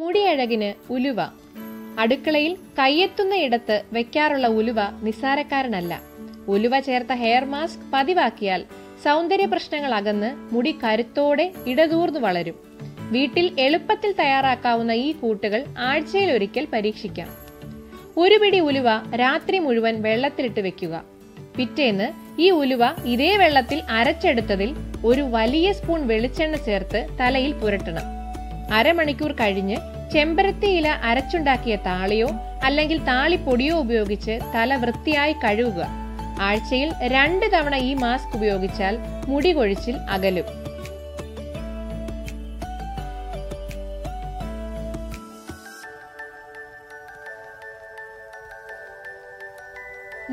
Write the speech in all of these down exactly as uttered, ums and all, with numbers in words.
മുടിയഴകിന് ഉലുവ. അടുക്കളയിൽ കയ്യെത്തുന്ന ഇടത്ത് വെക്കാറുള്ള ഉലുവ നിസാരക്കാരനല്ല. ഉലുവ ചേർത്ത ഹെയർ മാസ്ക് പതിവാക്കിയാൽ സൗന്ദര്യ പ്രശ്നങ്ങൾ അകന്ന് മുടി കരുത്തോടെ ഇടതൂർന്നു വളരും. വീട്ടിൽ എളുപ്പത്തിൽ തയ്യാറാക്കാവുന്ന ഈ കൂട്ടുകൾ ആഴ്ചയിൽ ഒരിക്കൽ പരീക്ഷിക്കാം. ഒരു പിടി ഉലുവ രാത്രി മുഴുവൻ വെള്ളത്തിലിട്ട് വെക്കുക. പിറ്റേന്ന് ഈ ഉലുവ ഇതേ വെള്ളത്തിൽ അരച്ചെടുത്തതിൽ ഒരു വലിയ സ്പൂൺ വെളിച്ചെണ്ണ ചേർത്ത് തലയിൽ പുരട്ടണം. അരമണിക്കൂർ കഴിഞ്ഞ് ചെമ്പരത്തി ഇല അരച്ചുണ്ടാക്കിയ താളിയോ അല്ലെങ്കിൽ താളിപ്പൊടിയോ ഉപയോഗിച്ച് തല വൃത്തിയായി കഴുകുക. ആഴ്ചയിൽ രണ്ട് തവണ ഈ മാസ്ക് ഉപയോഗിച്ചാൽ മുടി കൊഴിച്ചിൽ അകലും.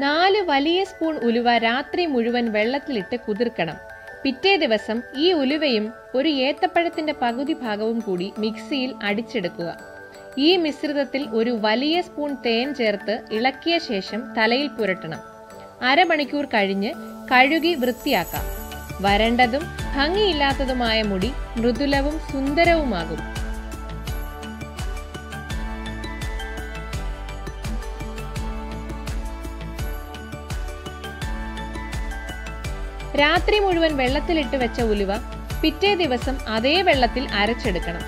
നാല് വലിയ സ്പൂൺ ഉലുവ രാത്രി മുഴുവൻ വെള്ളത്തിലിട്ട് കുതിർക്കണം. പിറ്റേ ദിവസം ഈ ഉലുവയും ഒരു ഏത്തപ്പഴത്തിന്റെ പകുതി ഭാഗവും കൂടി മിക്സിയിൽ അടിച്ചെടുക്കുക. ഈ മിശ്രിതത്തിൽ ഒരു വലിയ സ്പൂൺ തേൻ ചേർത്ത് ഇളക്കിയ ശേഷം തലയിൽ പുരട്ടണം. അരമണിക്കൂർ കഴിഞ്ഞ് കഴുകി വൃത്തിയാക്കാം. വരണ്ടതും ഭംഗിയില്ലാത്തതുമായ മുടി മൃദുലവും സുന്ദരവുമാകും. രാത്രി മുഴുവൻ വെള്ളത്തിലിട്ട് വെച്ച ഉലുവ പിറ്റേ ദിവസം അതേ വെള്ളത്തിൽ അരച്ചെടുക്കണം.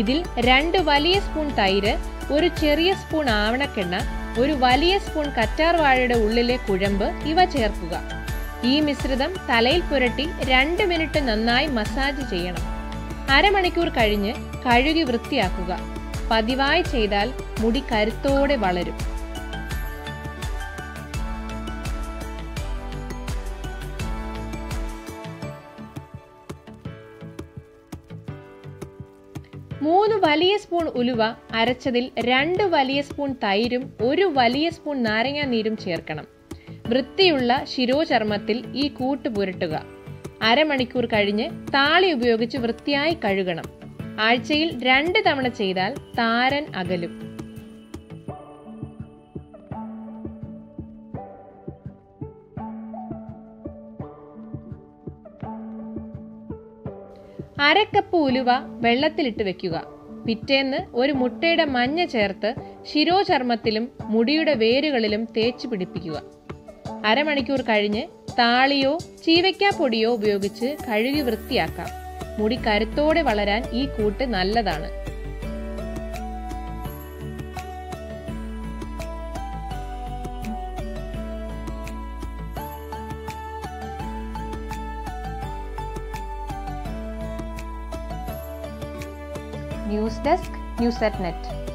ഇതിൽ രണ്ട് വലിയ സ്പൂൺ തൈര്, ഒരു ചെറിയ സ്പൂൺ ആവണക്കെണ്ണ, ഒരു വലിയ സ്പൂൺ കറ്റാർവാഴയുടെ ഉള്ളിലെ കുഴമ്പ് ഇവ ചേർക്കുക. ഈ മിശ്രിതം തലയിൽ പുരട്ടി രണ്ട് മിനിറ്റ് നന്നായി മസാജ് ചെയ്യണം. അരമണിക്കൂർ കഴിഞ്ഞ് കഴുകി വൃത്തിയാക്കുക. പതിവായി ചെയ്താൽ മുടി കരുത്തോടെ വളരും. മൂന്ന് വലിയ സ്പൂൺ ഉലുവ അരച്ചതിൽ രണ്ട് വലിയ സ്പൂൺ തൈരും ഒരു വലിയ സ്പൂൺ നാരങ്ങാ നീരും ചേർക്കണം. വൃത്തിയുള്ള ശിരോചർമ്മത്തിൽ ഈ കൂട്ട് പുരട്ടുക. അരമണിക്കൂർ കഴിഞ്ഞ് താളി ഉപയോഗിച്ച് വൃത്തിയായി കഴുകണം. ആഴ്ചയിൽ രണ്ട് തവണ ചെയ്താൽ താരൻ അകലും. അരക്കപ്പ് ഉലുവ വെള്ളത്തിലിട്ട് വെക്കുക. പിറ്റേന്ന് ഒരു മുട്ടയുടെ മഞ്ഞ ചേർത്ത് ശിരോചർമ്മത്തിലും മുടിയുടെ വേരുകളിലും തേച്ച് പിടിപ്പിക്കുക. അരമണിക്കൂർ കഴിഞ്ഞ് താളിയോ ചീവയ്ക്കാപ്പൊടിയോ ഉപയോഗിച്ച് കഴുകി വൃത്തിയാക്കാം. മുടി കരുത്തോടെ വളരാൻ ഈ കൂട്ട് നല്ലതാണ്. News desk, news at net.